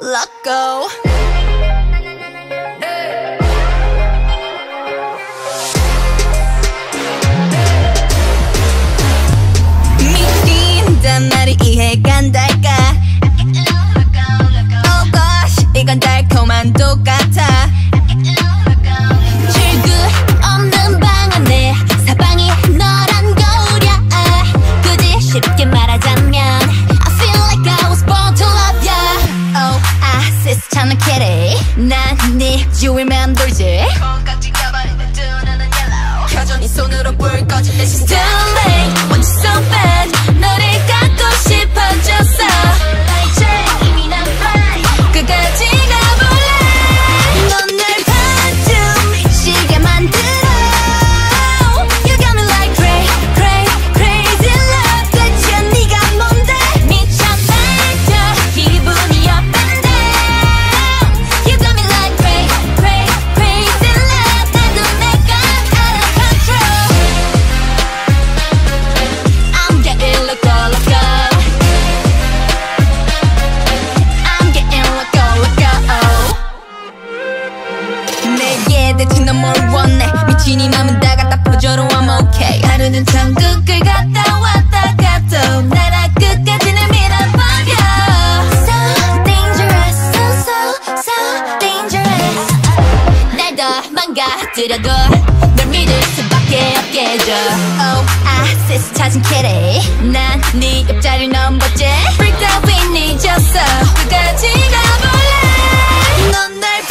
LOCO. 믿긴다 말이 이해간달까? Oh gosh, 이건 달콤한 독 같아. 난 네 주위 맴돌지 콩깍지 가발에 내 눈은 yellow 켜줘 네 손으로 불 꺼져 It's just too late Want you so bad 너를 갖고 싶어졌어 Like Jay 이미 난 fine 끝까지 가볼래 넌 날 반쯤이시게 만들어 You got me like crazy love 대체 네가 뭔데 미쳐 날려 기분이 up and 내게 대충 넌 뭘 원해 미친 이 맘은 다 갖다 퍼져로 I'm okay 하루는 천국을 갔다 왔다 가도 나라 끝까지는 밀어버려 So dangerous so dangerous 날 더 망가뜨려도 널 믿을 수밖에 없게 해줘 Oh I said 찾은 캐리 난 네 옆자리를 넘었지 Freaked out we need you so 끝까지 가볼래 넌 날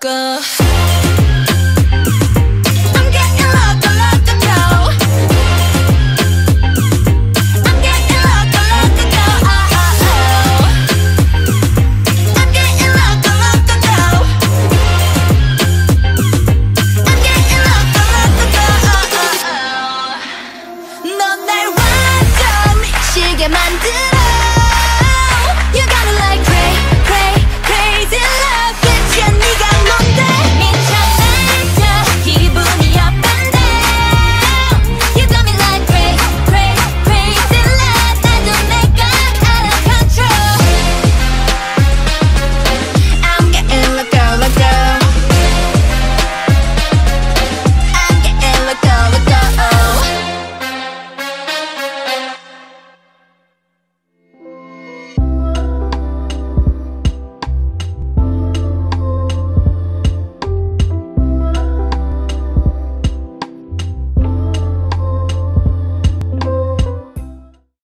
go